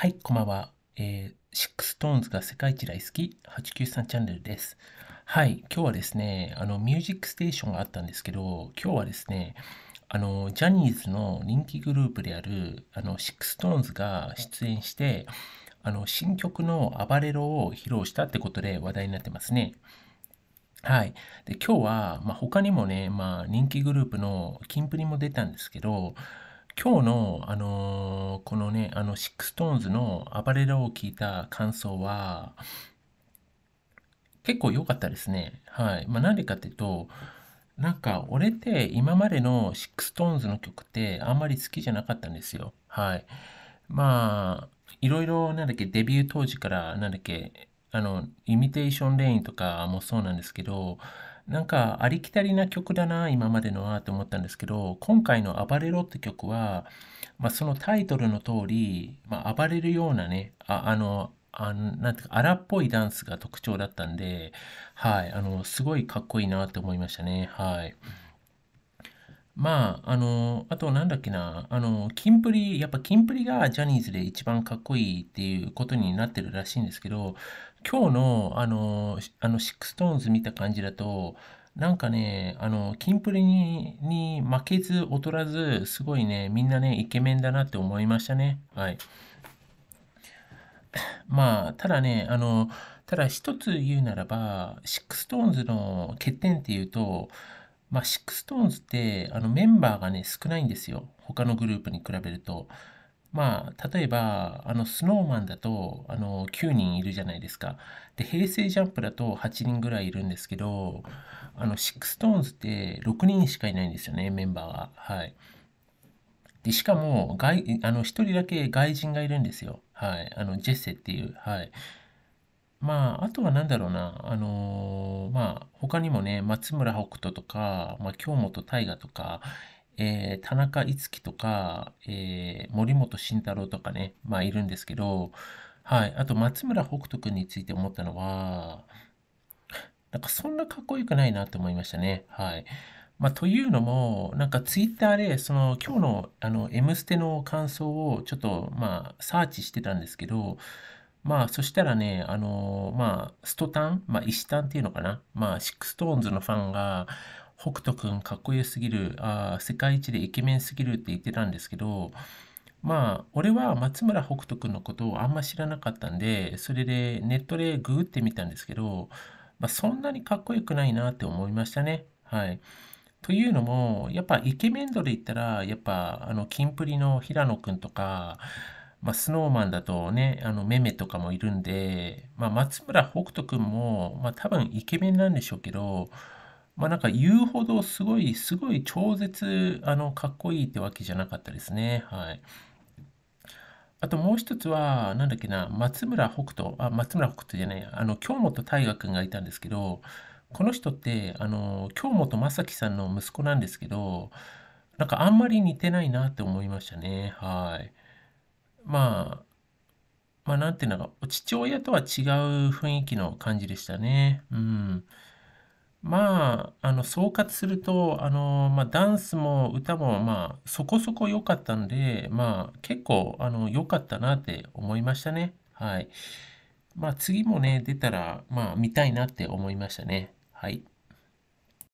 はい、こんばんは。シックストーンズが世界一大好き893チャンネルです。はい、今日はですね、ミュージックステーションがあったんですけど、今日はですね、ジャニーズの人気グループである、シックストーンズが出演して、新曲の暴れろを披露したってことで話題になってますね。はい。で、今日は、他にもね、人気グループのキンプリも出たんですけど、今日の、このね、シックストーンズの暴れろを聞いた感想は、結構良かったですね。はい。なんでかっていうと、なんか、俺って今までのシックストーンズの曲ってあんまり好きじゃなかったんですよ。はい。いろいろ、デビュー当時から、イミテーションレインとかもそうなんですけど、なんかありきたりな曲だな、今までのはって思ったんですけど、今回の暴れろって曲は、そのタイトルの通り、暴れるようなね、なんていうか、荒っぽいダンスが特徴だったんで、はい、すごいかっこいいなって思いましたね。はい。あとなんだっけな、キンプリがジャニーズで一番かっこいいっていうことになってるらしいんですけど、今日のシックストーンズ見た感じだと、なんかね、キンプリに負けず劣らず、すごいね、みんなね、イケメンだなって思いましたね。はい。ただね、ただ一つ言うならば、シックストーンズの欠点っていうと、シックストーンズってメンバーがね少ないんですよ。他のグループに比べると。例えばスノーマンだと9人いるじゃないですか。で、平成ジャンプだと8人ぐらいいるんですけど、シックストーンズって6人しかいないんですよね、メンバーが。はい。で、しかも1人だけ外人がいるんですよ。はい。ジェセっていう。はい。あとはなんだろうな、他にもね、松村北斗とか、京本大我とか、田中樹とか、森本慎太郎とかね、いるんですけど、はい、あと松村北斗くんについて思ったのは、なんかそんなかっこよくないなと思いましたね。はい。というのも、なんかツイッターで、今日のMステの感想をちょっと、サーチしてたんですけど、そしたらね、ストタン、石タンっていうのかな、シックストーンズのファンが、北斗くんかっこよすぎる、世界一でイケメンすぎるって言ってたんですけど、俺は松村北斗くんのことをあんま知らなかったんで、それでネットでググってみたんですけど、そんなにかっこよくないなって思いましたね。はい。というのも、やっぱイケメン度で言ったら、やっぱ、キンプリの平野くんとか、スノーマンだとね、メメとかもいるんで、松村北斗くんも、多分イケメンなんでしょうけど、なんか言うほどすごい超絶、かっこいいってわけじゃなかったですね。はい。あともう一つは、なんだっけな、松村北斗じゃない、京本大我くんがいたんですけど、この人って、京本正樹さんの息子なんですけど、なんかあんまり似てないなって思いましたね。はい。なんていうのか、父親とは違う雰囲気の感じでしたね。うん。総括すると、ダンスも歌も、そこそこ良かったんで、結構、良かったなって思いましたね。はい。次もね、出たら、見たいなって思いましたね。はい。